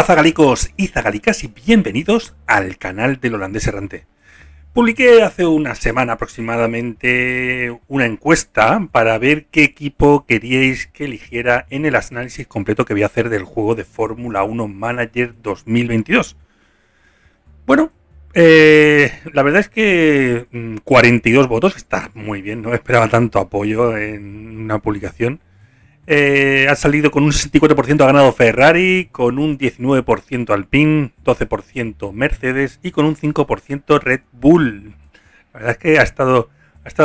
Hola zagalicos y zagalicas y bienvenidos al canal del Holandés Errante. Publiqué hace una semana aproximadamente una encuesta para ver qué equipo queríais que eligiera en el análisis completo que voy a hacer del juego de Fórmula 1 Manager 2022. Bueno, la verdad es que 42 votos está muy bien, no esperaba tanto apoyo en una publicación. Ha salido con un 64%, ha ganado Ferrari, con un 19% Alpine, 12% Mercedes y con un 5% Red Bull. La verdad es que ha estado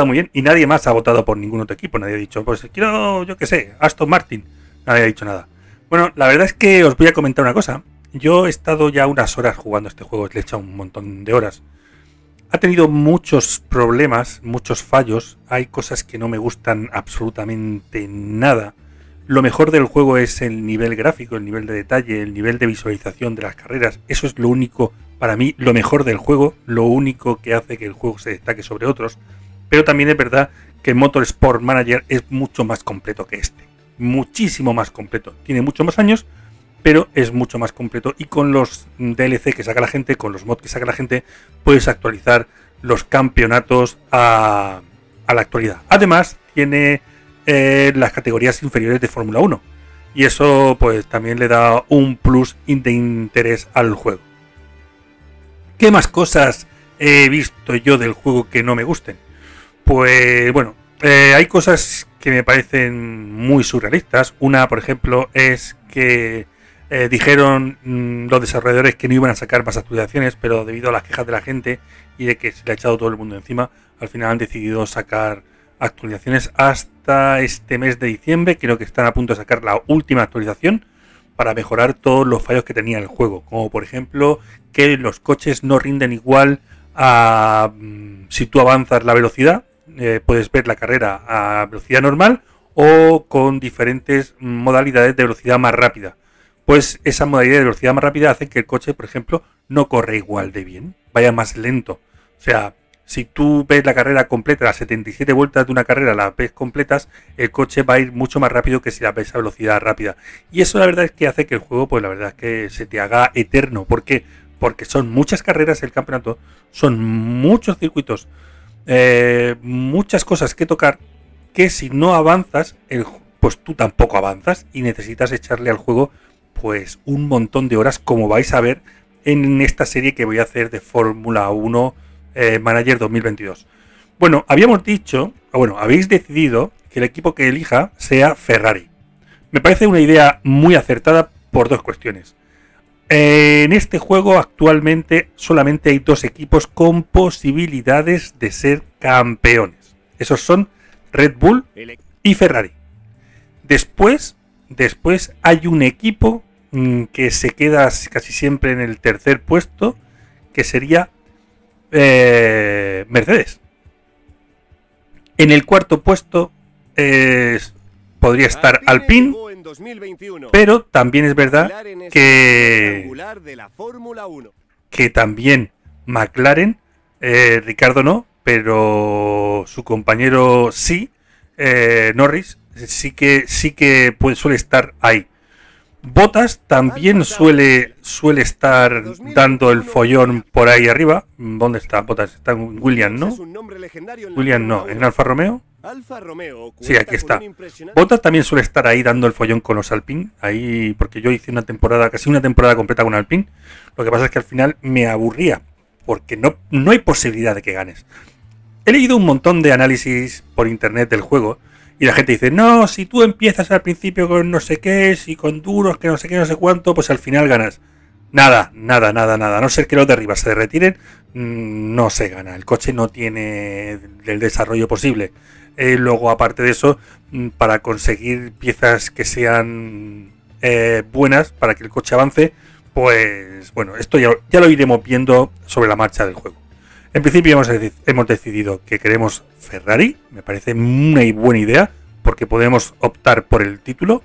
muy bien y nadie más ha votado por ningún otro equipo. Nadie ha dicho, pues quiero, yo qué sé, Aston Martin. Nadie ha dicho nada. Bueno, la verdad es que os voy a comentar una cosa. Yo he estado ya unas horas jugando este juego, le he echado un montón de horas. Ha tenido muchos problemas, muchos fallos. Hay cosas que no me gustan absolutamente nada. Lo mejor del juego es el nivel gráfico, el nivel de detalle, el nivel de visualización de las carreras. Eso es lo único, para mí, lo mejor del juego, lo único que hace que el juego se destaque sobre otros. Pero también es verdad que Motorsport Manager es mucho más completo que este. Muchísimo más completo. Tiene muchos más años, pero es mucho más completo. Y con los DLC que saca la gente, con los mods que saca la gente, puedes actualizar los campeonatos a la actualidad. Además, tiene las categorías inferiores de Fórmula 1 y eso pues también le da un plus de interés al juego. ¿Qué más cosas he visto yo del juego que no me gusten? Pues bueno, hay cosas que me parecen muy surrealistas. Una, por ejemplo, es que dijeron los desarrolladores que no iban a sacar más actualizaciones, pero debido a las quejas de la gente y de que se le ha echado todo el mundo encima, al final han decidido sacar actualizaciones hasta este mes de diciembre. Creo que están a punto de sacar la última actualización para mejorar todos los fallos que tenía el juego, como por ejemplo que los coches no rinden igual a si tú avanzas la velocidad, puedes ver la carrera a velocidad normal o con diferentes modalidades de velocidad más rápida. Pues esa modalidad de velocidad más rápida hace que el coche, por ejemplo, no corre igual de bien, vaya más lento. O sea, si tú ves la carrera completa, las 77 vueltas de una carrera las ves completas, el coche va a ir mucho más rápido que si la ves a velocidad rápida. Y eso la verdad es que hace que el juego, pues la verdad es que se te haga eterno. ¿Por qué? Porque son muchas carreras el campeonato, son muchos circuitos, muchas cosas que tocar, que si no avanzas, pues tú tampoco avanzas y necesitas echarle al juego pues un montón de horas, como vais a ver en esta serie que voy a hacer de Fórmula 1 Manager 2022. Bueno, habíamos dicho, o bueno, habéis decidido que el equipo que elija sea Ferrari. Me parece una idea muy acertada por dos cuestiones. En este juego actualmente solamente hay dos equipos con posibilidades de ser campeones. Esos son Red Bull y Ferrari. Después hay un equipo que se queda casi siempre en el tercer puesto, que sería Mercedes. En el cuarto puesto podría estar Alpine, pero también es verdad que también McLaren, Ricardo no, pero su compañero sí, Norris, sí que pues, suele estar ahí. Bottas también suele estar dando el follón por ahí arriba. ¿Dónde está Bottas? Está en Williams, ¿no? Williams no, en Alfa Romeo. Sí, aquí está. Bottas también suele estar ahí dando el follón con los Alpine. Ahí, porque yo hice una temporada, casi una temporada completa con Alpine. Lo que pasa es que al final me aburría, porque no hay posibilidad de que ganes. He leído un montón de análisis por internet del juego. Y la gente dice, no, si tú empiezas al principio con no sé qué, si con duros, que no sé qué, no sé cuánto, pues al final ganas. Nada, nada, nada, nada. A no ser que los de arriba se retiren, no se gana. El coche no tiene el desarrollo posible. Luego, aparte de eso, para conseguir piezas que sean buenas para que el coche avance, pues bueno, esto ya lo iremos viendo sobre la marcha del juego. En principio hemos decidido que queremos Ferrari, me parece una buena idea, porque podemos optar por el título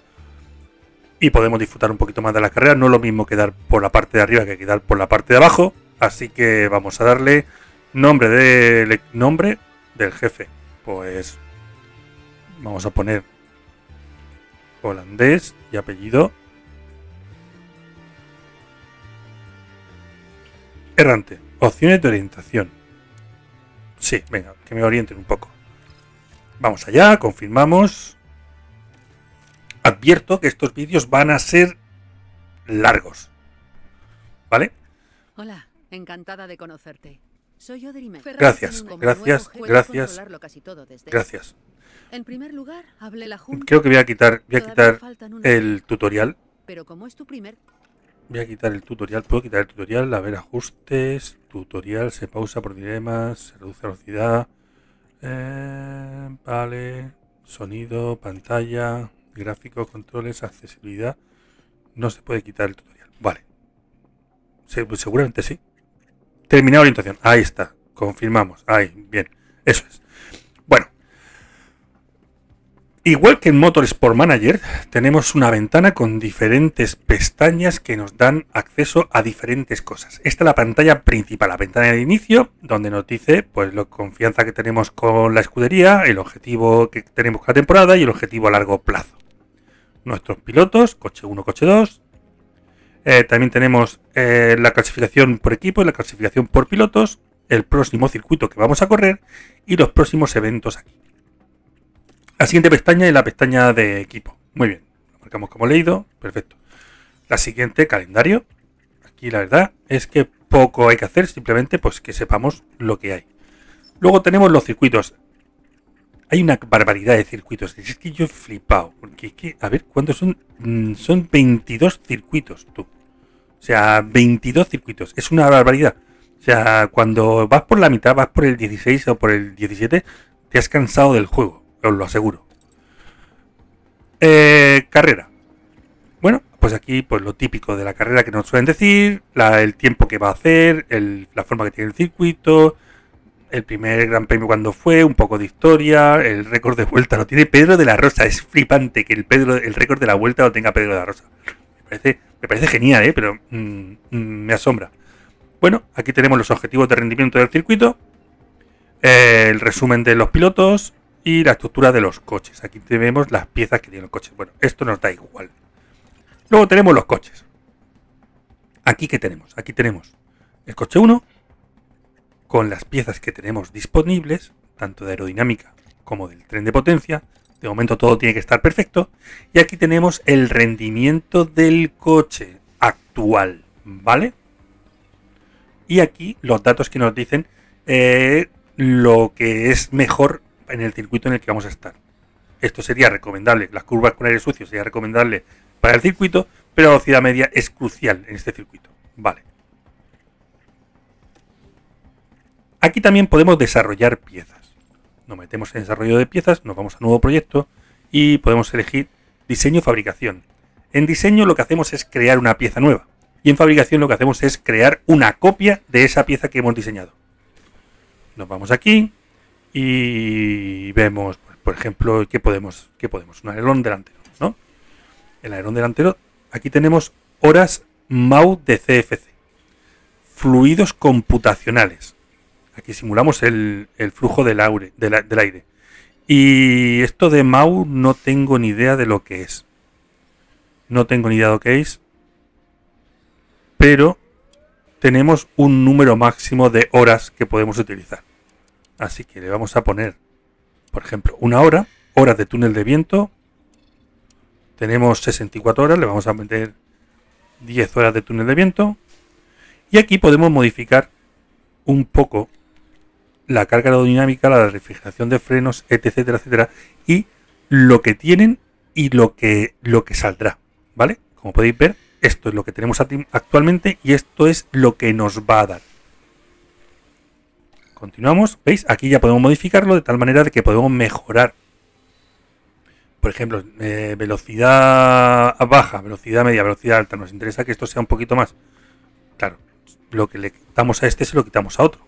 y podemos disfrutar un poquito más de la carrera. No es lo mismo quedar por la parte de arriba que quedar por la parte de abajo, así que vamos a darle nombre del jefe. Pues vamos a poner holandés y apellido Errante. Opciones de orientación. Sí, venga, que me orienten un poco. Vamos allá, confirmamos. Advierto que estos vídeos van a ser largos. ¿Vale? Hola, encantada de conocerte. Soy Odrime. Gracias, gracias. En primer lugar, hablé la junta. Creo que voy a quitar el tutorial. Pero como es tu primer... Voy a quitar el tutorial, puedo quitar el tutorial, a ver ajustes, tutorial, se pausa por dilemas, se reduce la velocidad, vale, sonido, pantalla, gráficos, controles, accesibilidad, no se puede quitar el tutorial, vale, pues seguramente sí. Terminada orientación, ahí está, confirmamos, ahí, bien, eso es. Bueno, igual que en Motorsport Manager, tenemos una ventana con diferentes pestañas que nos dan acceso a diferentes cosas. Esta es la pantalla principal, la ventana de inicio, donde nos dice pues la confianza que tenemos con la escudería, el objetivo que tenemos con la temporada y el objetivo a largo plazo. Nuestros pilotos, coche 1, coche 2. También tenemos la clasificación por equipo y la clasificación por pilotos, el próximo circuito que vamos a correr y los próximos eventos aquí. La siguiente pestaña es la pestaña de equipo. Muy bien, lo marcamos como leído, perfecto. La siguiente, calendario. Aquí la verdad es que poco hay que hacer, simplemente pues que sepamos lo que hay. Luego tenemos los circuitos. Hay una barbaridad de circuitos. Es que yo he flipado. Porque es que, a ver, ¿cuántos son? Son 22 circuitos, tú. O sea, 22 circuitos. Es una barbaridad. O sea, cuando vas por la mitad, vas por el 16 o por el 17, te has cansado del juego. Os lo aseguro. Carrera. Bueno, pues aquí pues lo típico de la carrera que nos suelen decir, el tiempo que va a hacer, la forma que tiene el circuito, el primer gran premio cuando fue, un poco de historia, el récord de vuelta lo tiene Pedro de la Rosa. Es flipante que el récord de la vuelta lo tenga Pedro de la Rosa. Me parece genial, pero me asombra. Bueno, aquí tenemos los objetivos de rendimiento del circuito, el resumen de los pilotos, y la estructura de los coches. Aquí tenemos las piezas que tienen los coches. Bueno, esto nos da igual. Luego tenemos los coches. ¿Aquí qué tenemos? Aquí tenemos el coche 1 con las piezas que tenemos disponibles, tanto de aerodinámica como del tren de potencia. De momento todo tiene que estar perfecto. Y aquí tenemos el rendimiento del coche actual, ¿vale? Y aquí los datos que nos dicen lo que es mejor en el circuito en el que vamos a estar. Esto sería recomendable, las curvas con aire sucio sería recomendable para el circuito, pero la velocidad media es crucial en este circuito. Vale. Aquí también podemos desarrollar piezas. Nos metemos en desarrollo de piezas, nos vamos a nuevo proyecto y podemos elegir diseño y fabricación. En diseño lo que hacemos es crear una pieza nueva y en fabricación lo que hacemos es crear una copia de esa pieza que hemos diseñado. Nos vamos aquí y vemos, pues, por ejemplo, qué podemos, un alerón delantero, ¿no? El alerón delantero, aquí tenemos horas MAU de CFC, fluidos computacionales. Aquí simulamos el flujo del aire. Y esto de MAU no tengo ni idea de lo que es. No tengo ni idea de lo que es. Pero tenemos un número máximo de horas que podemos utilizar. Así que le vamos a poner, por ejemplo, una hora, horas de túnel de viento. Tenemos 64 horas, le vamos a meter 10 horas de túnel de viento. Y aquí podemos modificar un poco la carga aerodinámica, la refrigeración de frenos, etcétera, etcétera. Y lo que tienen y lo que saldrá, ¿vale? Como podéis ver, esto es lo que tenemos actualmente y esto es lo que nos va a dar. Continuamos, ¿veis? Aquí ya podemos modificarlo de tal manera de que podemos mejorar. Por ejemplo, velocidad baja, velocidad media, velocidad alta. Nos interesa que esto sea un poquito más. Claro, lo que le quitamos a este se lo quitamos a otro.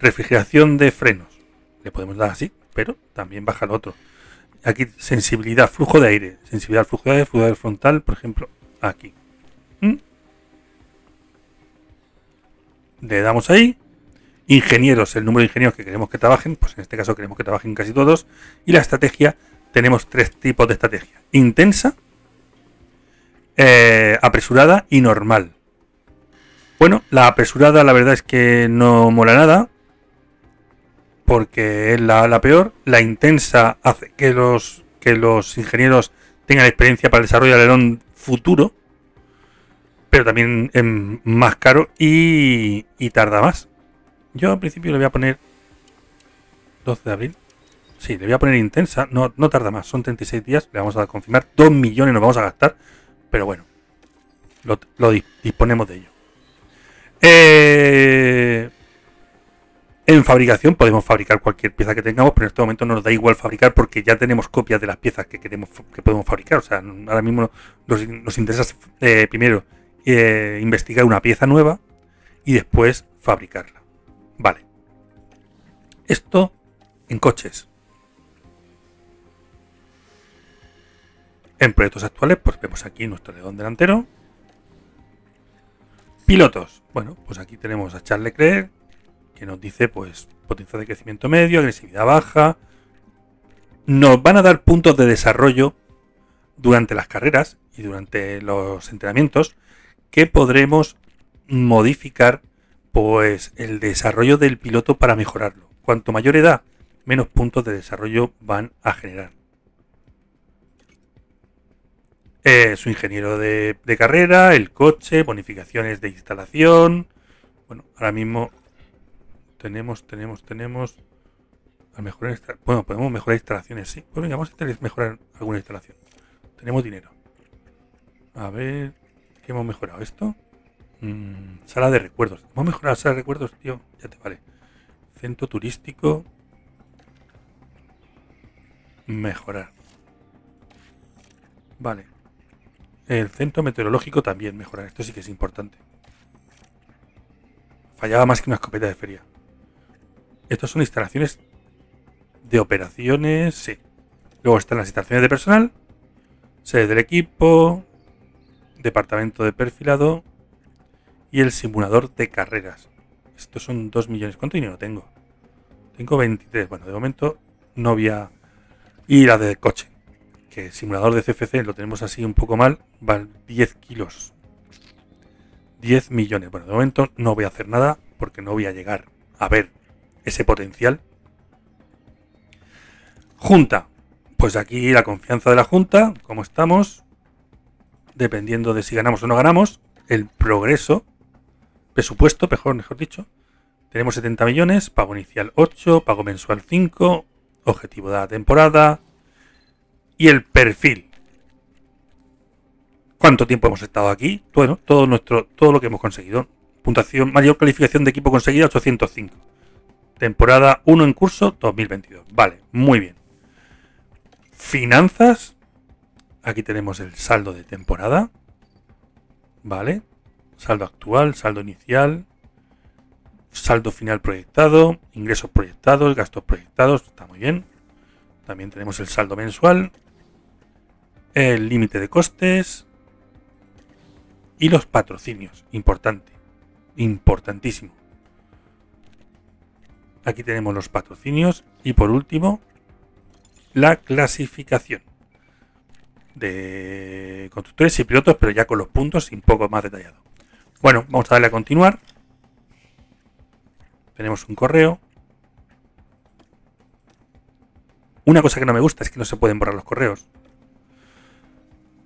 Refrigeración de frenos. Le podemos dar así, pero también baja el otro. Aquí sensibilidad, flujo de aire. Sensibilidad al flujo de aire, flujo de aire frontal, por ejemplo, aquí. Le damos ahí. Ingenieros, el número de ingenieros que queremos que trabajen, pues en este caso queremos que trabajen casi todos. Y la estrategia, tenemos tres tipos de estrategia: intensa, apresurada y normal. Bueno, la apresurada la verdad es que no mola nada, porque es la peor. La intensa hace que los ingenieros tengan experiencia para el desarrollo del alerón futuro, pero también es más caro y tarda más. Yo al principio le voy a poner 12 de abril. Sí, le voy a poner intensa. No tarda más, son 36 días. Le vamos a confirmar. 2 millones nos vamos a gastar. Pero bueno, lo disponemos de ello. En fabricación podemos fabricar cualquier pieza que tengamos, pero en este momento no nos da igual fabricar porque ya tenemos copias de las piezas que podemos fabricar. O sea, ahora mismo nos interesa primero investigar una pieza nueva y después fabricarla. Vale. Esto en coches. En proyectos actuales, pues vemos aquí nuestro alerón delantero. Pilotos. Bueno, pues aquí tenemos a Charles Leclerc, que nos dice pues potencial de crecimiento medio, agresividad baja. Nos van a dar puntos de desarrollo durante las carreras y durante los entrenamientos que podremos modificar pues el desarrollo del piloto para mejorarlo. Cuanto mayor edad, menos puntos de desarrollo van a generar. Su ingeniero de carrera, el coche, bonificaciones de instalación. Bueno, ahora mismo tenemos a mejorar. Bueno, podemos mejorar instalaciones, sí. Pues venga, vamos a mejorar alguna instalación. Tenemos dinero. A ver, ¿qué hemos mejorado esto? Sala de recuerdos. Hemos mejorado la sala de recuerdos, tío. Ya te vale. Centro turístico. Mejorar. Vale. El centro meteorológico también mejorar. Esto sí que es importante. Fallaba más que una escopeta de feria. Estas son instalaciones de operaciones, sí. Luego están las instalaciones de personal, sedes del equipo, departamento de perfilado y el simulador de carreras. Estos son 2 millones. ¿Cuánto dinero tengo? Tengo 23. Bueno, de momento no voy a ir a de coche, que el simulador de CFC lo tenemos así un poco mal. Vale, 10 kilos. 10 millones. Bueno, de momento no voy a hacer nada porque no voy a llegar a ver ese potencial. Junta. Pues aquí la confianza de la Junta, como estamos, dependiendo de si ganamos o no ganamos, el progreso, presupuesto, mejor dicho, tenemos 70 millones, pago inicial 8, pago mensual 5, objetivo de la temporada y el perfil. ¿Cuánto tiempo hemos estado aquí? Bueno, todo lo que hemos conseguido. Puntuación, mayor calificación de equipo conseguida, 805. Temporada 1 en curso, 2022. Vale, muy bien. Finanzas. Aquí tenemos el saldo de temporada. Vale. Saldo actual, saldo inicial. Saldo final proyectado. Ingresos proyectados, gastos proyectados. Está muy bien. También tenemos el saldo mensual. El límite de costes. Y los patrocinios. Importante. Importantísimo. Aquí tenemos los patrocinios y por último la clasificación de constructores y pilotos, pero ya con los puntos y un poco más detallado. Bueno, vamos a darle a continuar. Tenemos un correo. Una cosa que no me gusta es que no se pueden borrar los correos.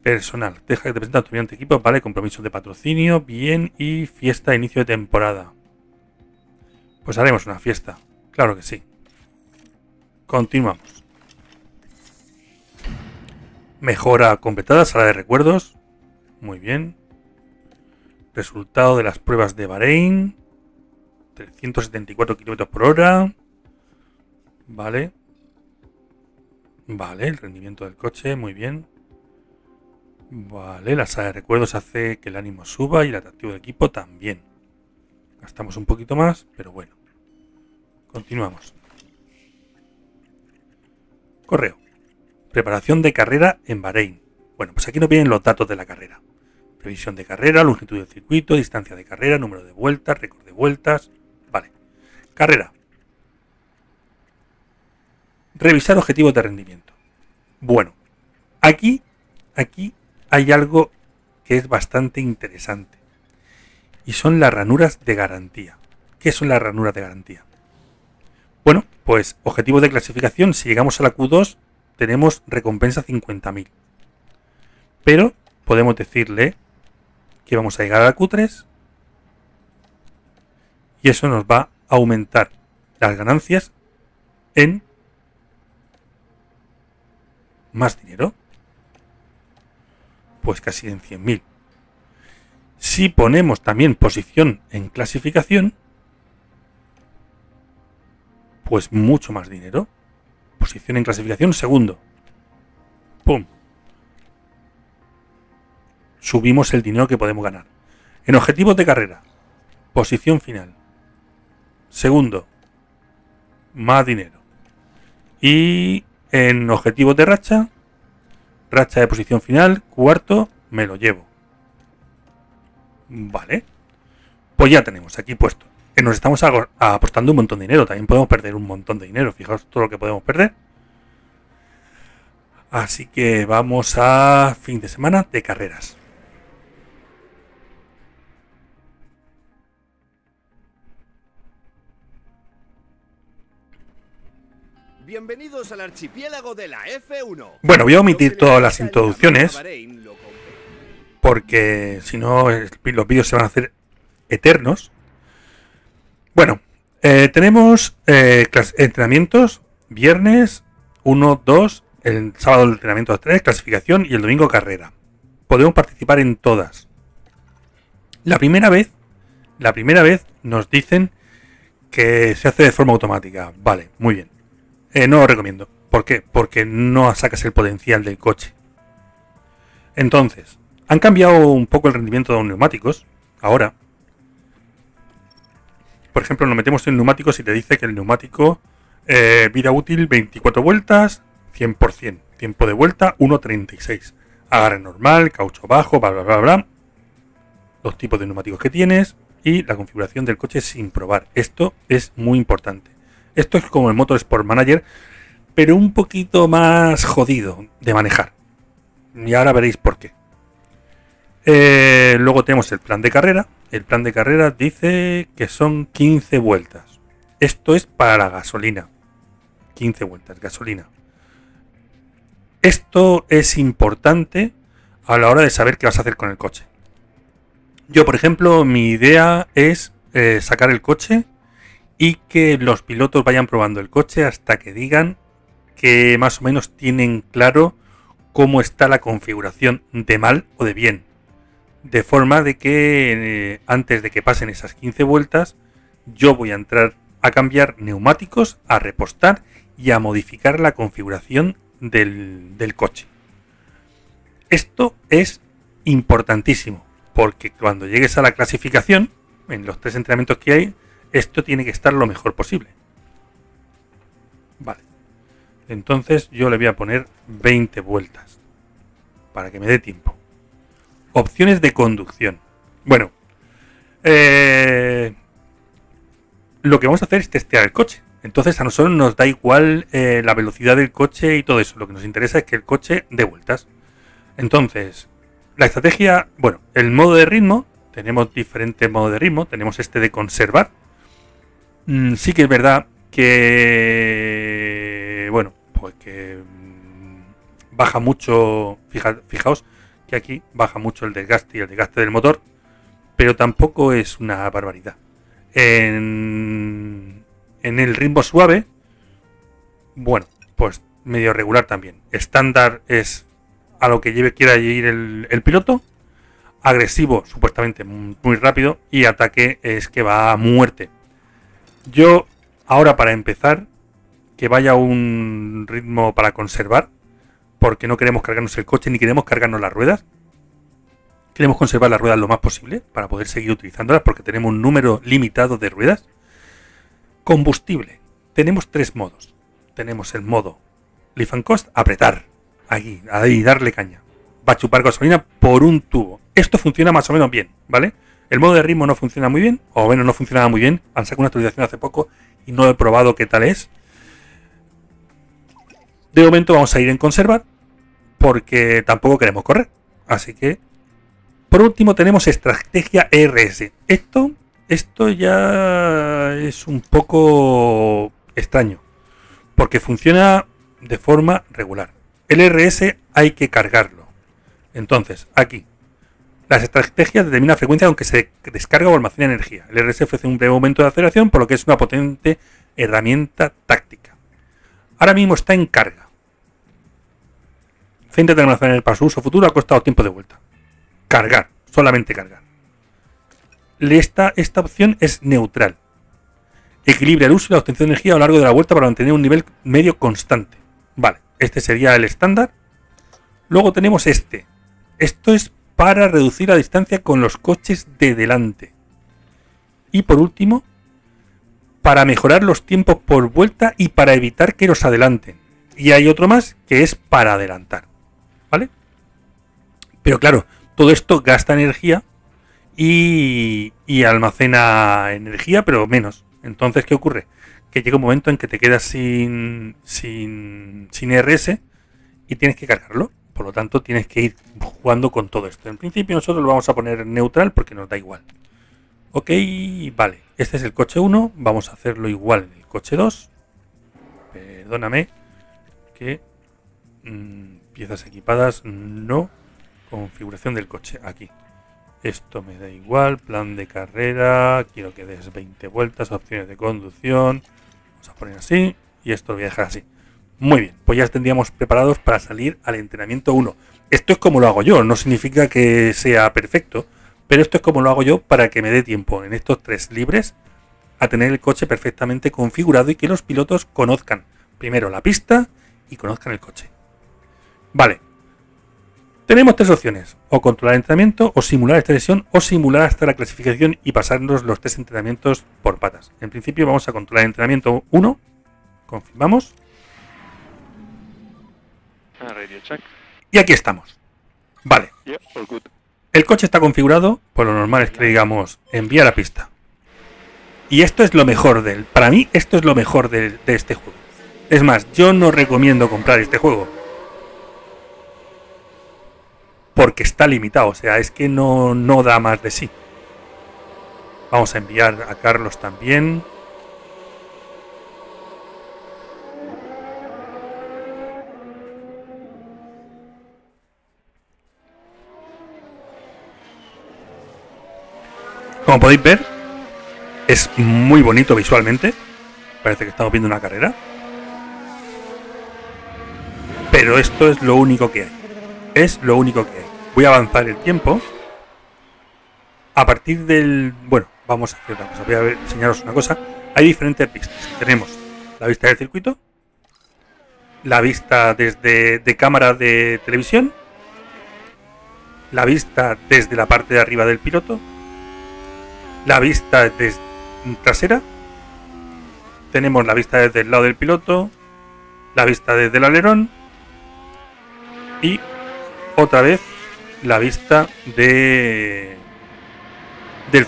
Personal, deja que te presente a tu estudiante equipo, vale, compromisos de patrocinio, bien, y fiesta de inicio de temporada. Pues haremos una fiesta. Claro que sí. Continuamos. Mejora completada, sala de recuerdos. Muy bien. Resultado de las pruebas de Bahrein. 374 kilómetros por hora. Vale. Vale, el rendimiento del coche, muy bien. Vale, la sala de recuerdos hace que el ánimo suba y el atractivo del equipo también. Gastamos un poquito más, pero bueno. Continuamos. Correo. Preparación de carrera en Bahrein. Bueno, pues aquí nos vienen los datos de la carrera. Previsión de carrera, longitud del circuito, distancia de carrera, número de vueltas, récord de vueltas. Vale. Carrera. Revisar objetivos de rendimiento. Bueno, aquí hay algo que es bastante interesante. y son las ranuras de garantía. ¿Qué son las ranuras de garantía? Bueno, pues objetivos de clasificación, si llegamos a la Q2 tenemos recompensa 50.000. Pero podemos decirle que vamos a llegar a la Q3 y eso nos va a aumentar las ganancias en más dinero, pues casi en 100.000. Si ponemos también posición en clasificación, pues mucho más dinero. Posición en clasificación, segundo. ¡Pum! Subimos el dinero que podemos ganar. En objetivos de carrera, posición final, segundo, más dinero. Y en objetivos de racha, racha de posición final, cuarto, me lo llevo. Vale, pues ya tenemos aquí puesto. Nos estamos apostando un montón de dinero. También podemos perder un montón de dinero. Fijaos todo lo que podemos perder. Así que vamos a fin de semana de carreras. Bienvenidos al archipiélago de la F1. Bueno, voy a omitir todas las introducciones, porque si no los vídeos se van a hacer eternos. Bueno, tenemos entrenamientos viernes 1, 2, el sábado el entrenamiento a las 3, clasificación, y el domingo carrera. Podemos participar en todas. La primera vez nos dicen que se hace de forma automática. Vale, muy bien. No lo recomiendo. ¿Por qué? Porque no sacas el potencial del coche. Entonces, han cambiado un poco el rendimiento de los neumáticos. Ahora, por ejemplo, nos metemos en neumáticos y te dice que el neumático vida útil 24 vueltas, 100%. Tiempo de vuelta 1.36. Agarre normal, caucho bajo, bla, bla, bla, bla. Los tipos de neumáticos que tienes y la configuración del coche sin probar. Esto es muy importante. Esto es como el Motorsport Manager, pero un poquito más jodido de manejar. Y ahora veréis por qué. Luego tenemos el plan de carrera. El plan de carrera dice que son 15 vueltas. Esto es para la gasolina. 15 vueltas, gasolina. Esto es importante a la hora de saber qué vas a hacer con el coche. Yo, por ejemplo, mi idea es sacar el coche y que los pilotos vayan probando el coche hasta que digan que más o menos tienen claro cómo está la configuración de mal o de bien. De forma de que antes de que pasen esas 15 vueltas, yo voy a entrar a cambiar neumáticos, a repostar y a modificar la configuración del coche. Esto es importantísimo, porque cuando llegues a la clasificación, en los tres entrenamientos que hay, esto tiene que estar lo mejor posible. Vale. Entonces yo le voy a poner 20 vueltas, para que me dé tiempo. Opciones de conducción. Bueno, lo que vamos a hacer es testear el coche. Entonces a nosotros nos da igual la velocidad del coche y todo eso. Lo que nos interesa es que el coche dé vueltas. Entonces, la estrategia, bueno, el modo de ritmo. Tenemos diferentes modos de ritmo. Tenemos este de conservar. Sí que es verdad que, bueno, pues que baja mucho. Fijaos que aquí baja mucho el desgaste y el desgaste del motor, pero tampoco es una barbaridad. En el ritmo suave, bueno, pues medio regular también. Estándar es a lo que quiera ir el piloto. Agresivo, supuestamente muy rápido, y ataque es que va a muerte. Yo, ahora para empezar, que vaya a un ritmo para conservar, porque no queremos cargarnos el coche ni queremos cargarnos las ruedas. Queremos conservar las ruedas lo más posible para poder seguir utilizándolas, porque tenemos un número limitado de ruedas. Combustible. Tenemos tres modos. Tenemos el modo lift and cost, apretar. Aquí, ahí, darle caña. Va a chupar gasolina por un tubo. Esto funciona más o menos bien, ¿vale? El modo de ritmo no funciona muy bien, o menos no funcionaba muy bien. Han sacado una actualización hace poco y no he probado qué tal es. De momento vamos a ir en conservar, porque tampoco queremos correr. Así que Por último tenemos estrategia ERS. Esto ya es un poco extraño, porque funciona de forma regular. El ERS hay que cargarlo. Entonces, aquí, las estrategias determinan frecuencia aunque se descarga o almacena energía. El ERS ofrece un breve momento de aceleración, por lo que es una potente herramienta táctica. Ahora mismo está en carga. Centro de almacenar para su uso futuro ha costado tiempo de vuelta. Cargar, solamente cargar. Esta opción es neutral. Equilibra el uso y la obtención de energía a lo largo de la vuelta para mantener un nivel medio constante. Vale, este sería el estándar. Luego tenemos este. Esto es para reducir la distancia con los coches de delante. Y por último, para mejorar los tiempos por vuelta y para evitar que los adelanten. Y hay otro más que es para adelantar. ¿Vale? Pero claro, todo esto gasta energía y almacena energía, pero menos. Entonces, ¿qué ocurre? Que llega un momento en que te quedas sin ERS y tienes que cargarlo. Por lo tanto, tienes que ir jugando con todo esto. En principio nosotros lo vamos a poner neutral porque nos da igual. Ok, vale. Este es el coche 1. Vamos a hacerlo igual en el coche 2. Perdóname que piezas equipadas no. Configuración del coche. Aquí. Esto me da igual, plan de carrera, quiero que des 20 vueltas, opciones de conducción, vamos a poner así y esto lo voy a dejar así. Muy bien, pues ya tendríamos preparados para salir al entrenamiento 1. Esto es como lo hago yo, no significa que sea perfecto, pero esto es como lo hago yo para que me dé tiempo en estos 3 libres a tener el coche perfectamente configurado y que los pilotos conozcan primero la pista y conozcan el coche. Vale. Tenemos 3 opciones, o controlar el entrenamiento, o simular esta sesión, o simular hasta la clasificación y pasarnos los 3 entrenamientos por patas. En principio vamos a controlar el entrenamiento 1, confirmamos. Radio check. Y aquí estamos. Vale. Yeah, all good. El coche está configurado, pues lo normal es que digamos, envía la pista. Y esto es lo mejor del... Para mí esto es lo mejor de este juego. Es más, yo no recomiendo comprar este juego. Porque está limitado, o sea, es que no da más de sí. Vamos a enviar a Carlos también. Como podéis ver, es muy bonito visualmente. Parece que estamos viendo una carrera. Pero esto es lo único que hay. Es lo único que hay. Voy a avanzar el tiempo. A partir del... Bueno, vamos a hacer una cosa. Voy a enseñaros una cosa. Hay diferentes vistas. Tenemos la vista del circuito. La vista de cámara de televisión. La vista desde la parte de arriba del piloto. La vista trasera. Tenemos la vista desde el lado del piloto. La vista desde el alerón. Y... otra vez la vista del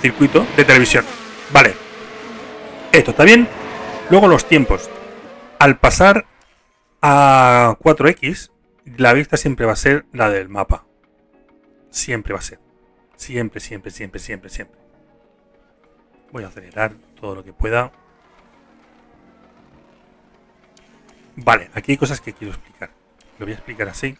circuito de televisión. Vale. Esto está bien. Luego los tiempos. Al pasar a 4X, la vista siempre va a ser la del mapa. Siempre va a ser. Siempre, siempre, siempre, siempre, siempre. Voy a acelerar todo lo que pueda. Vale, aquí hay cosas que quiero explicar. Lo voy a explicar así.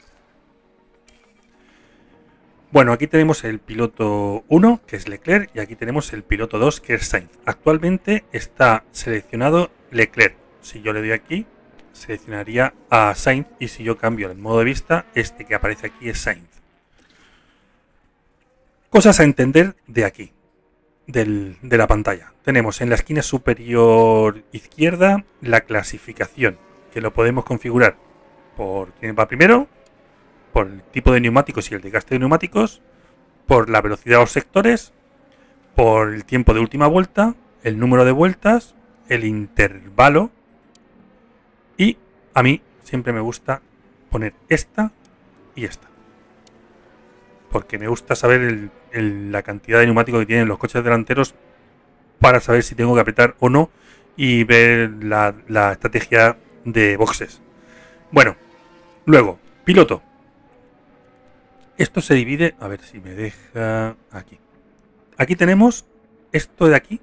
Bueno, aquí tenemos el piloto 1, que es Leclerc, y aquí tenemos el piloto 2, que es Sainz. Actualmente está seleccionado Leclerc. Si yo le doy aquí, seleccionaría a Sainz, y si yo cambio el modo de vista, este que aparece aquí es Sainz. Cosas a entender de aquí, de la pantalla. Tenemos en la esquina superior izquierda la clasificación, que lo podemos configurar por quién va primero, por el tipo de neumáticos y el desgaste de neumáticos, por la velocidad o sectores, por el tiempo de última vuelta, el número de vueltas, el intervalo, y a mí siempre me gusta poner esta y esta, porque me gusta saber la cantidad de neumáticos que tienen los coches delanteros para saber si tengo que apretar o no y ver la estrategia de boxes. Bueno, luego, piloto. Esto se divide, a ver si me deja aquí. Aquí tenemos, esto de aquí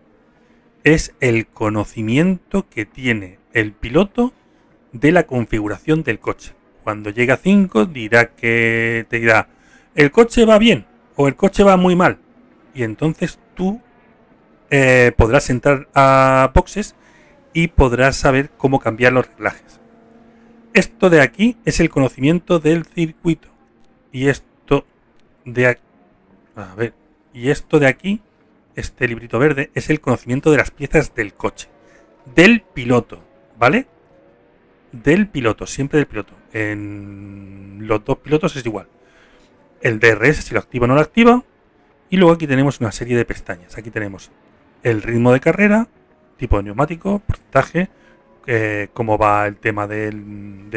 es el conocimiento que tiene el piloto de la configuración del coche. Cuando llega a 5 dirá que te dirá, el coche va bien o el coche va muy mal. Y entonces tú podrás entrar a boxes y podrás saber cómo cambiar los reglajes. Esto de aquí es el conocimiento del circuito. Y esto de aquí, a ver, y esto de aquí, este librito verde, es el conocimiento de las piezas del coche, del piloto, ¿vale? Del piloto, siempre del piloto. En los dos pilotos es igual. El DRS, si lo activa o no lo activa. Y luego aquí tenemos una serie de pestañas. Aquí tenemos el ritmo de carrera, tipo de neumático, porcentaje, cómo va el tema de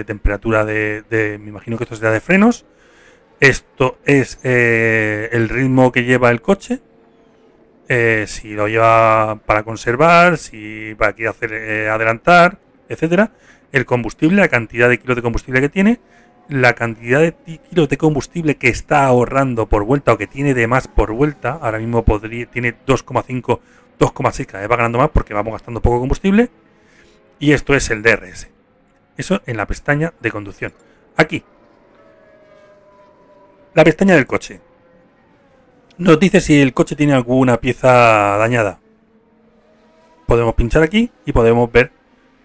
temperatura de... Me imagino que esto será de frenos. Esto es el ritmo que lleva el coche, si lo lleva para conservar, si va aquí a hacer adelantar, etcétera. El combustible, la cantidad de kilos de combustible que tiene, la cantidad de kilos de combustible que está ahorrando por vuelta o que tiene de más por vuelta. Ahora mismo tiene 2,5, 2,6, cada vez va ganando más porque vamos gastando poco combustible. Y esto es el DRS. Eso en la pestaña de conducción. Aquí. La pestaña del coche nos dice si el coche tiene alguna pieza dañada. Podemos pinchar aquí y podemos ver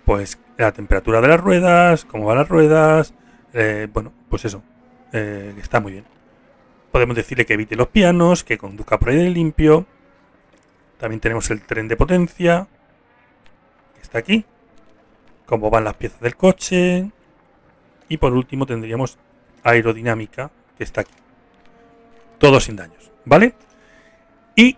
pues la temperatura de las ruedas, cómo van las ruedas, bueno, pues eso, está muy bien. Podemos decirle que evite los pianos, que conduzca por aire limpio. También tenemos el tren de potencia, que está aquí, cómo van las piezas del coche. Y por último tendríamos aerodinámica, que está aquí, todo sin daños, ¿vale? Y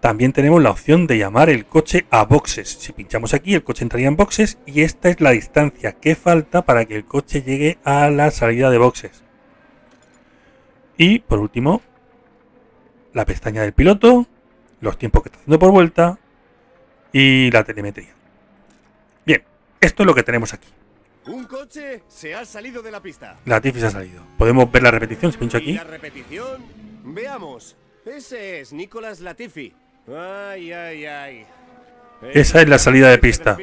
también tenemos la opción de llamar el coche a boxes. Si pinchamos aquí, el coche entraría en boxes y esta es la distancia que falta para que el coche llegue a la salida de boxes. Y por último, la pestaña del piloto, los tiempos que está haciendo por vuelta y la telemetría. Bien, esto es lo que tenemos aquí. Un coche se ha salido de la pista. Latifi se ha salido. Podemos ver la repetición, si pincho aquí. La repetición, veamos. Ese es Nicolas Latifi. Ay, ay, ay. Esa es la salida de pista.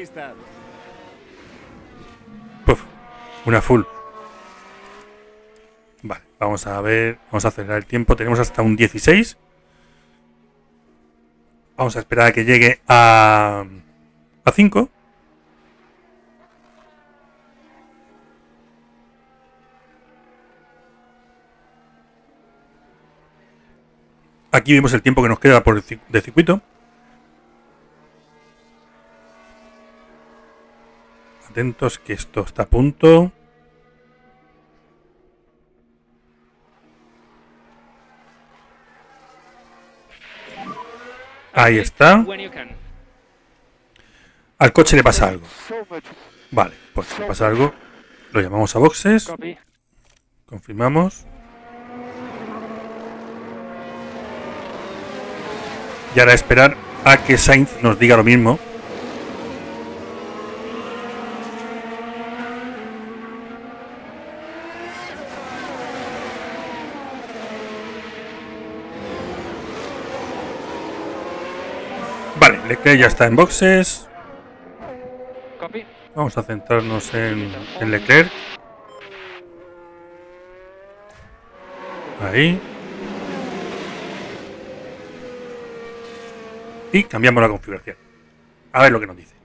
Puf, una full. Vale, vamos a ver. Vamos a acelerar el tiempo. Tenemos hasta un 16. Vamos a esperar a que llegue a 5. Aquí vemos el tiempo que nos queda de circuito. Atentos que esto está a punto. Ahí está. Al coche le pasa algo. Vale, pues le pasa algo. Lo llamamos a boxes. Confirmamos. Y ahora esperar a que Sainz nos diga lo mismo. Vale, Leclerc ya está en boxes. Vamos a centrarnos en Leclerc. Ahí. Y cambiamos la configuración. A ver lo que nos dice.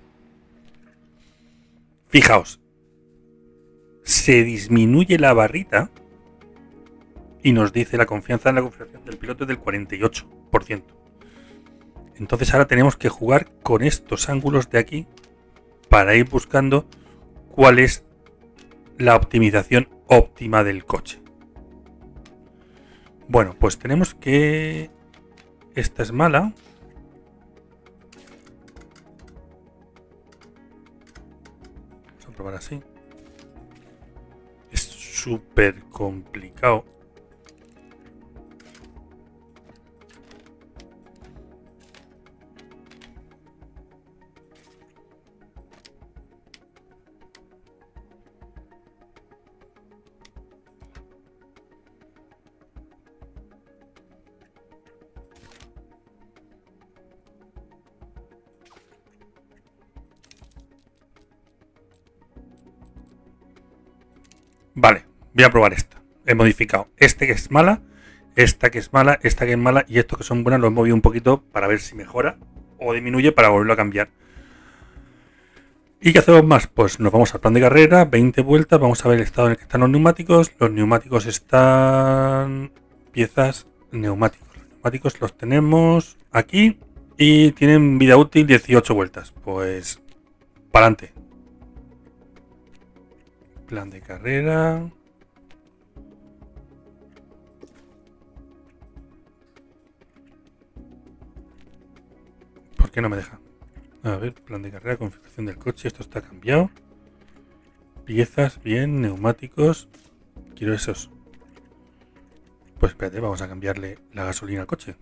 Fijaos. Se disminuye la barrita y nos dice la confianza en la configuración del piloto es del 48%. Entonces ahora tenemos que jugar con estos ángulos de aquí para ir buscando cuál es la optimización óptima del coche. Bueno, pues tenemos que... Esta es mala. Probar así es súper complicado. Vale, voy a probar esta. He modificado este que es mala, esta que es mala, esta que es mala y estos que son buenas los he movido un poquito para ver si mejora o disminuye para volverlo a cambiar. ¿Y qué hacemos más? Pues nos vamos al plan de carrera, 20 vueltas, vamos a ver el estado en el que están los neumáticos. Los neumáticos están... piezas neumáticos. Los neumáticos los tenemos aquí y tienen vida útil 18 vueltas. Pues para adelante. Plan de carrera... ¿Por qué no me deja? A ver, plan de carrera, configuración del coche, esto está cambiado. Piezas, bien, neumáticos, quiero esos. Pues espérate, vamos a cambiarle la gasolina al coche.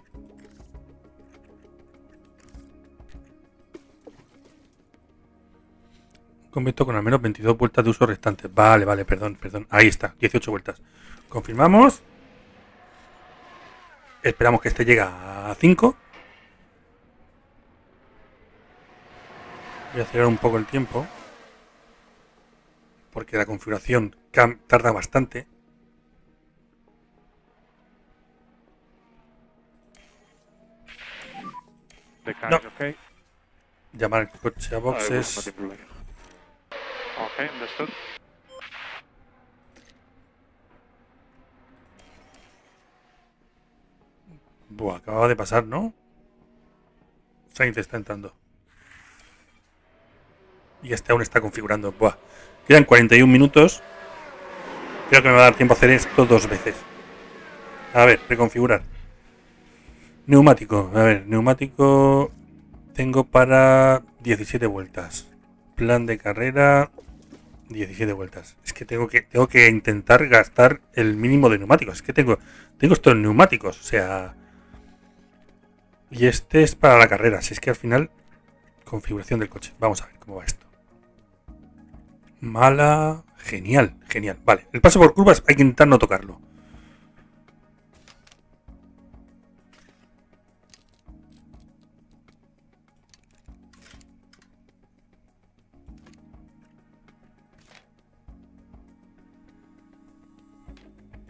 Convecto con al menos 22 vueltas de uso restantes. Vale, vale, perdón, perdón. Ahí está, 18 vueltas. Confirmamos. Esperamos que este llegue a 5. Voy a acelerar un poco el tiempo porque la configuración tarda bastante. No. Llamar al coche a boxes. Buah, acababa de pasar, ¿no? Sainz está entrando. Y este aún está configurando. Buah. Quedan 41 minutos. Creo que me va a dar tiempo a hacer esto dos veces. A ver, reconfigurar. Neumático. A ver, neumático tengo para 17 vueltas. Plan de carrera 17 vueltas. Es que tengo que intentar gastar el mínimo de neumáticos. Es que tengo estos neumáticos. O sea... Y este es para la carrera. Si es que al final... Configuración del coche. Vamos a ver cómo va esto. Mala, genial, genial. Vale, el paso por curvas hay que intentar no tocarlo.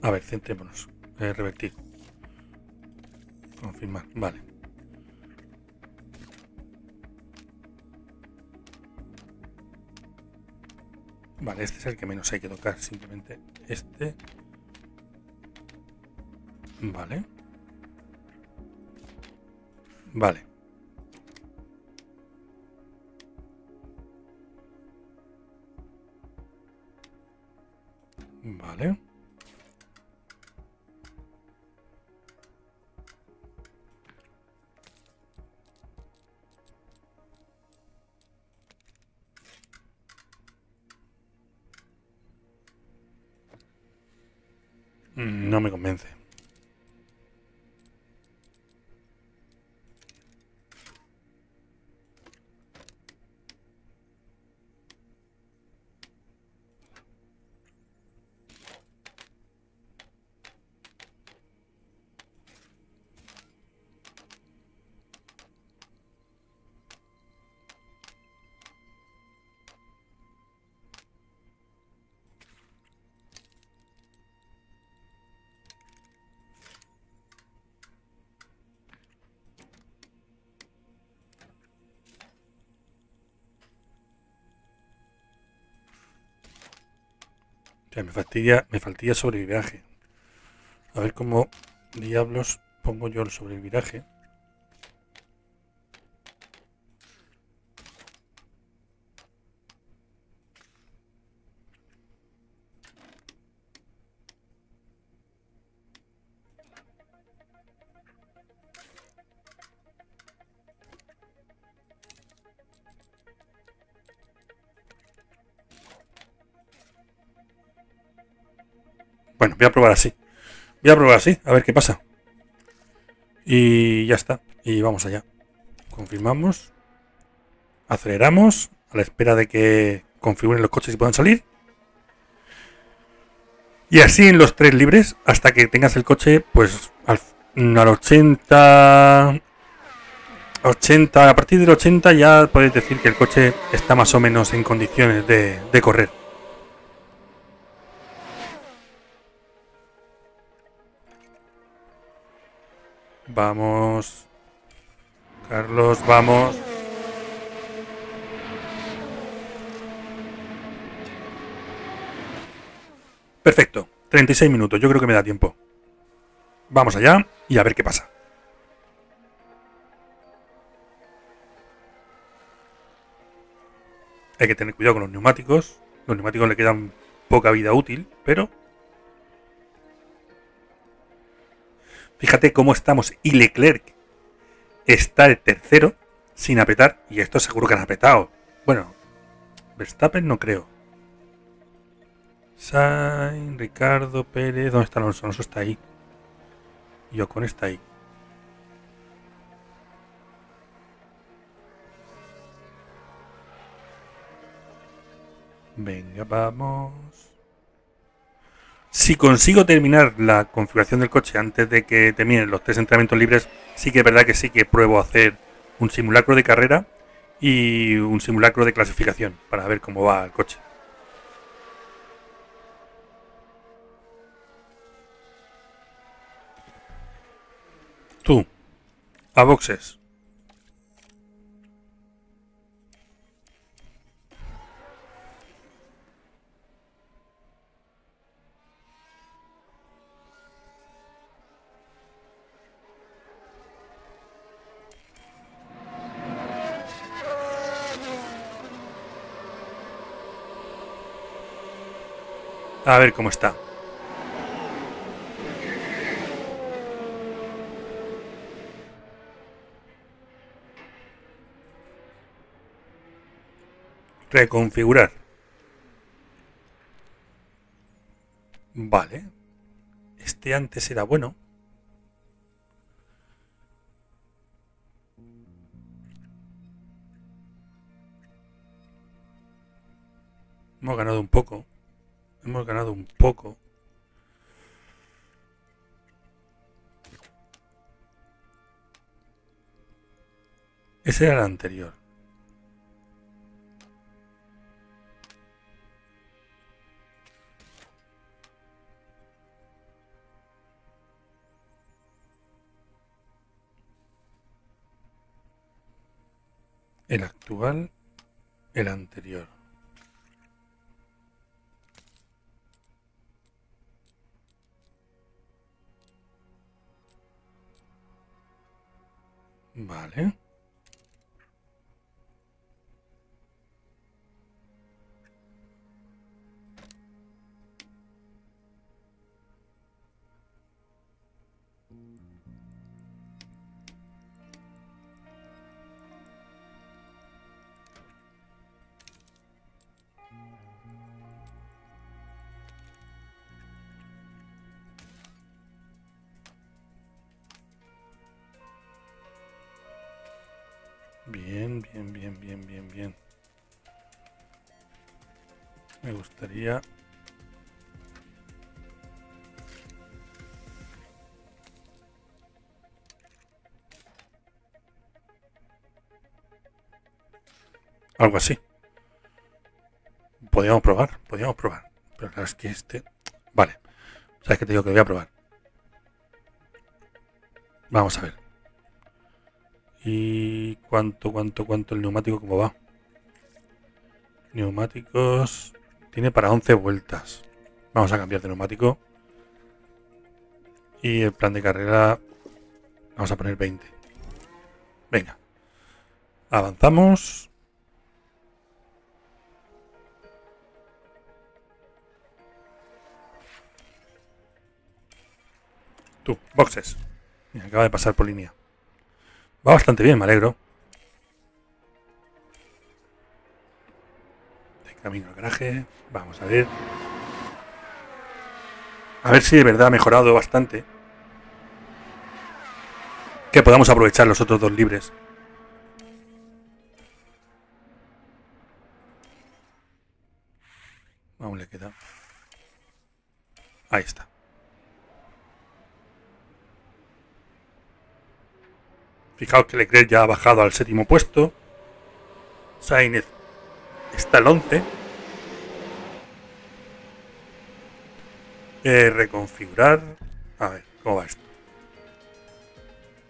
A ver, centrémonos. Revertir. Confirmar, vale. Vale, este es el que menos hay que tocar, simplemente este. Vale. Vale. Vale. No me convence. O sea, me fastidia sobreviraje. A ver cómo diablos pongo yo el sobreviraje. Bueno, voy a probar así. Voy a probar así, a ver qué pasa. Y ya está. Y vamos allá. Confirmamos. Aceleramos. A la espera de que configuren los coches y puedan salir. Y así en los tres libres, hasta que tengas el coche, pues al 80. A partir del 80 ya puedes decir que el coche está más o menos en condiciones de correr. Vamos. Carlos, vamos. Perfecto. 36 minutos. Yo creo que me da tiempo. Vamos allá y a ver qué pasa. Hay que tener cuidado con los neumáticos. Los neumáticos le quedan poca vida útil, pero... Fíjate cómo estamos. Y Leclerc está el tercero sin apretar. Y esto seguro que han apretado. Bueno, Verstappen no creo. Sainz, Ricardo, Pérez... ¿Dónde está Alonso? Alonso está ahí. Y Ocon está ahí. Venga, vamos. Si consigo terminar la configuración del coche antes de que terminen los tres entrenamientos libres, sí que es verdad que sí que pruebo hacer un simulacro de carrera y un simulacro de clasificación para ver cómo va el coche. Tú, a boxes. A ver cómo está. Reconfigurar. Vale. Este antes era bueno. Hemos ganado un poco. Hemos ganado un poco. Ese era el anterior. El actual, el anterior. Vale. Bien. Me gustaría... algo así. Podríamos probar. Pero claro, es que este... Vale. ¿Sabes qué te digo? Que lo voy a probar. Vamos a ver. Y cuánto el neumático, cómo va. Neumáticos. Tiene para 11 vueltas. Vamos a cambiar de neumático. Y el plan de carrera. Vamos a poner 20. Venga. Avanzamos. Tú, boxes. Me acaba de pasar por línea. Va bastante bien, me alegro. De camino al garaje. Vamos a ver. A ver si de verdad ha mejorado bastante. Que podamos aprovechar los otros dos libres. Aún le queda. Ahí está. Fijaos que Leclerc ya ha bajado al séptimo puesto. Sainz está al 11. Reconfigurar. A ver, ¿cómo va esto?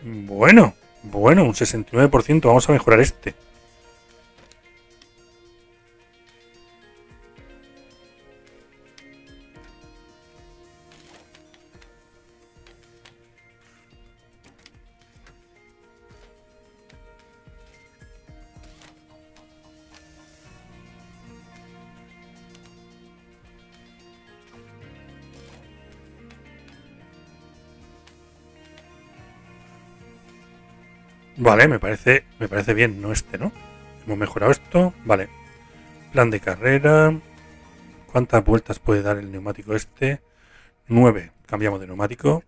Bueno, un 69%. Vamos a mejorar este. Vale, me parece bien, ¿no? Este, ¿no? Hemos mejorado esto. Vale. Plan de carrera. ¿Cuántas vueltas puede dar el neumático este? 9. Cambiamos de neumático.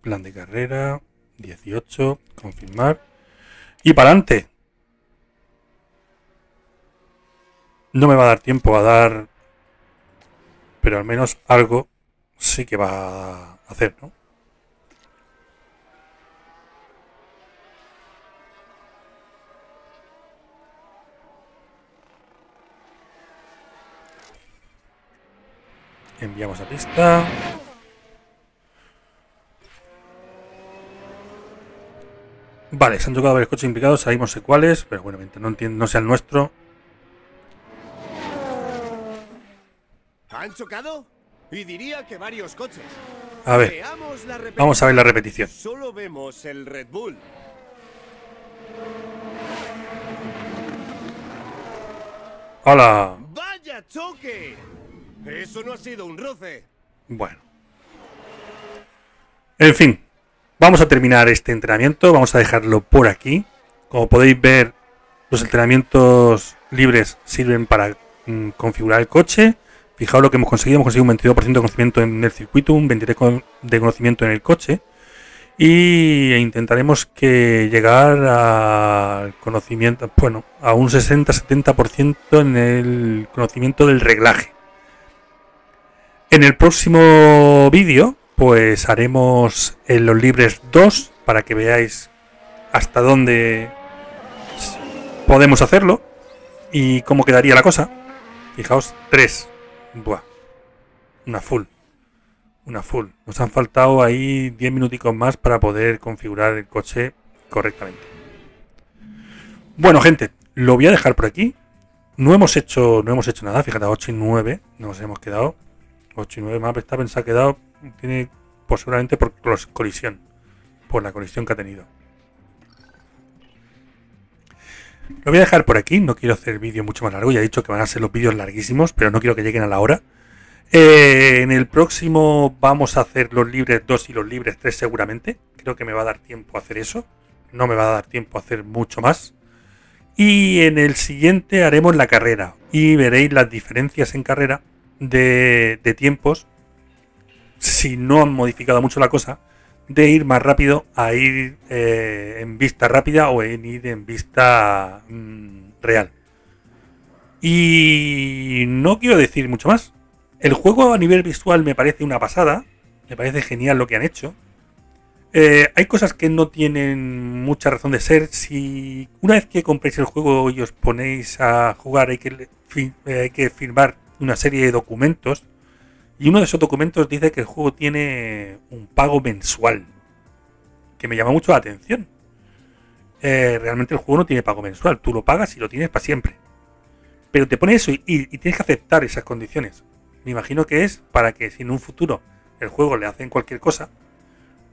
Plan de carrera. 18. Confirmar. ¡Y para adelante! No me va a dar tiempo a dar... Pero al menos algo sí que va a hacer, ¿no? Enviamos a pista. Vale, se han tocado varios coches implicados, sabemos cuáles, pero bueno, mientras no sea el nuestro. ¿Han chocado? Y diría que varios coches. A ver, vamos a ver la repetición. Solo vemos el Red Bull. ¡Hola! ¡Vaya choque! Eso no ha sido un roce. Bueno. En fin. Vamos a terminar este entrenamiento. Vamos a dejarlo por aquí. Como podéis ver, los entrenamientos libres sirven para configurar el coche. Fijaos lo que hemos conseguido. Hemos conseguido un 22% de conocimiento en el circuito, un 23% de conocimiento en el coche. Y intentaremos que llegar al conocimiento, bueno, a un 60-70% en el conocimiento del reglaje. En el próximo vídeo, pues haremos en los libres 2 para que veáis hasta dónde podemos hacerlo y cómo quedaría la cosa. Fijaos, 3. Buah. Una full. Una full. Nos han faltado ahí 10 minuticos más para poder configurar el coche correctamente. Bueno, gente, lo voy a dejar por aquí. No hemos hecho nada. Fíjate, 8 y 9 nos hemos quedado. 8 y 9 más Verstappen se ha quedado, tiene posiblemente por colisión, por la colisión que ha tenido. Lo voy a dejar por aquí, no quiero hacer vídeo mucho más largo, ya he dicho que van a ser los vídeos larguísimos, pero no quiero que lleguen a la hora. En el próximo vamos a hacer los libres 2 y los libres 3 seguramente, creo que me va a dar tiempo a hacer eso, no me va a dar tiempo a hacer mucho más. Y en el siguiente haremos la carrera y veréis las diferencias en carrera. De tiempos, si no han modificado mucho la cosa, de ir más rápido a ir en vista rápida o en ir en vista real. Y no quiero decir mucho más. El juego a nivel visual me parece una pasada, me parece genial lo que han hecho. Hay cosas que no tienen mucha razón de ser. Si una vez que compréis el juego y os ponéis a jugar, hay que firmar una serie de documentos y uno de esos documentos dice que el juego tiene un pago mensual, que me llama mucho la atención. Realmente el juego no tiene pago mensual, tú lo pagas y lo tienes para siempre, pero te pone eso y tienes que aceptar esas condiciones. Me imagino que es para que si en un futuro el juego le hacen cualquier cosa,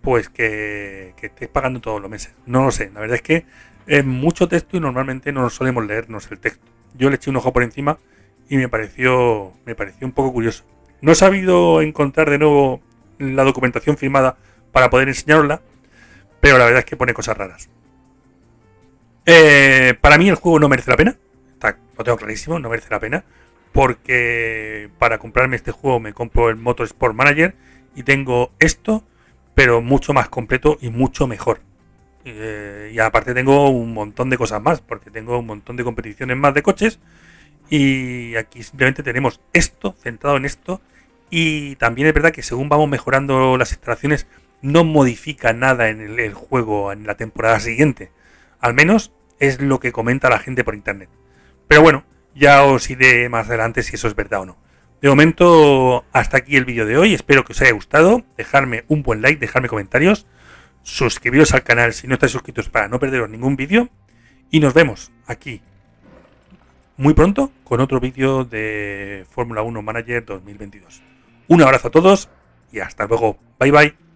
pues que estés pagando todos los meses. No lo sé, la verdad es que es mucho texto y normalmente no solemos leernos el texto. Yo le eché un ojo por encima y me pareció un poco curioso. No he sabido encontrar de nuevo la documentación firmada para poder enseñarosla, pero la verdad es que pone cosas raras. Para mí el juego no merece la pena. Lo tengo clarísimo, no merece la pena, porque para comprarme este juego me compro el Motorsport Manager y tengo esto, pero mucho más completo y mucho mejor. Y aparte tengo un montón de cosas más, porque tengo un montón de competiciones más de coches. Y aquí simplemente tenemos esto, centrado en esto. Y también es verdad que según vamos mejorando las instalaciones, no modifica nada en el juego en la temporada siguiente. Al menos es lo que comenta la gente por internet. Pero bueno, ya os iré más adelante si eso es verdad o no. De momento, hasta aquí el vídeo de hoy. Espero que os haya gustado. Dejarme un buen like, dejarme comentarios. suscribiros al canal si no estáis suscritos para no perderos ningún vídeo. Y nos vemos aquí muy pronto con otro vídeo de Fórmula 1 Manager 2022. Un abrazo a todos y hasta luego. Bye bye.